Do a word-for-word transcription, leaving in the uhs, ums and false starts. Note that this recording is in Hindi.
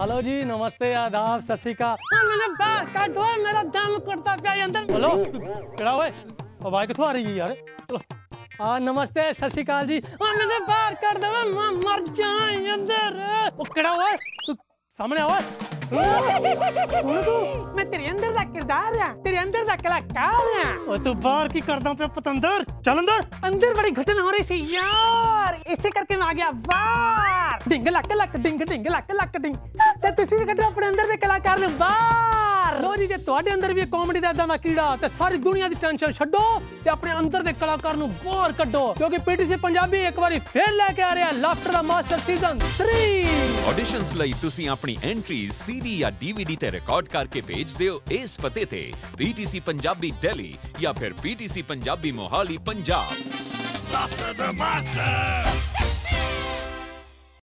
हेलो जी, नमस्ते, आदाब, सशिका। मैंने बैग काट हुआ, मेरा दम करता प्यार अंदर। हेलो, क्या हुआ? आवाज कितनी आ रही है यार? हाँ नमस्ते, सत श्रीकाल जी। मैंने बाहर कर दो, मैं मर जाए अंदर। वो कड़ा हुआ है, तू सामने आओ। कौन तू? मैं तेरे अंदर का किरदार है, तेरे अंदर का कलाकार है। और तू बाहर की करदा पे पतंदर, चल अंदर। अंदर बड़ी घटना हो रही थी यार, इसे करके मैं आ गया बाहर। डिंग लक लक डिंग डिंग लक लक डिंग। ते तुसी भी कड्डो अपने अंदर दे कलाकार ने बाहर। लो जी, जे तुहाडे अंदर भी कॉमेडी दा इदां दा कीड़ा ते सारी दुनिया दी टेंशन छड्डो ते अपने अंदर दे कलाकार नु बाहर कड्डो, क्योंकि पीटीसी पंजाबी एक बारी फिर लेके आ रहा लाफ्टर दा मास्टर सीजन तीन। ऑडिशंस लई तुसी अपनी एंट्रीज सीडी या डीवीडी ते रिकॉर्ड करके भेज दियो इस पते ते, पीटीसी पंजाबी दिल्ली या फिर पीटीसी पंजाबी मोहाली पंजाब। लाफ्टर दा मास्टर।